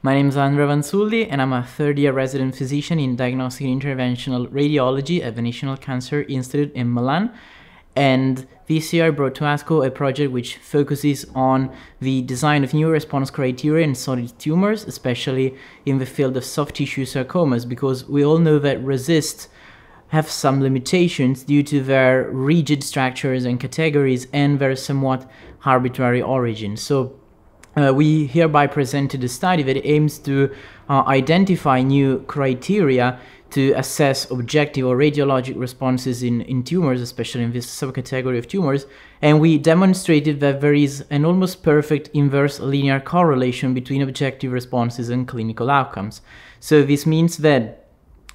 My name is Andrea Vanzulli, and I'm a third-year resident physician in diagnostic and interventional radiology at the National Cancer Institute in Milan. And this year I brought to ASCO a project which focuses on the design of new response criteria in solid tumors, especially in the field of soft tissue sarcomas, because we all know that RECIST have some limitations due to their rigid structures and categories and their somewhat arbitrary origin. So we hereby presented a study that aims to identify new criteria to assess objective or radiologic responses in tumors, especially in this subcategory of tumors. And we demonstrated that there is an almost perfect inverse linear correlation between objective responses and clinical outcomes. So this means that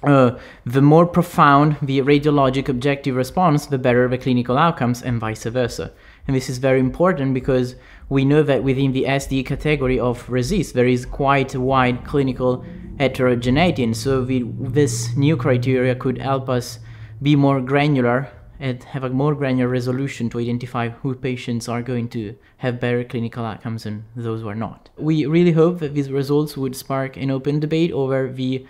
the more profound the radiologic objective response, the better the clinical outcomes, and vice versa. And this is very important because we know that within the SD category of RECIST, there is quite a wide clinical heterogeneity, and so this new criteria could help us be more granular and have a more granular resolution to identify who patients are going to have better clinical outcomes and those who are not. We really hope that these results would spark an open debate over the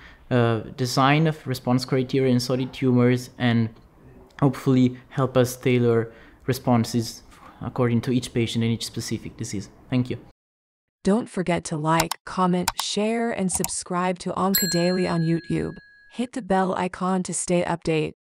design of response criteria in solid tumors and hopefully help us tailor responses according to each patient and each specific disease. Thank you. Don't forget to like, comment, share, and subscribe to OncoDaily on YouTube. Hit the bell icon to stay updated.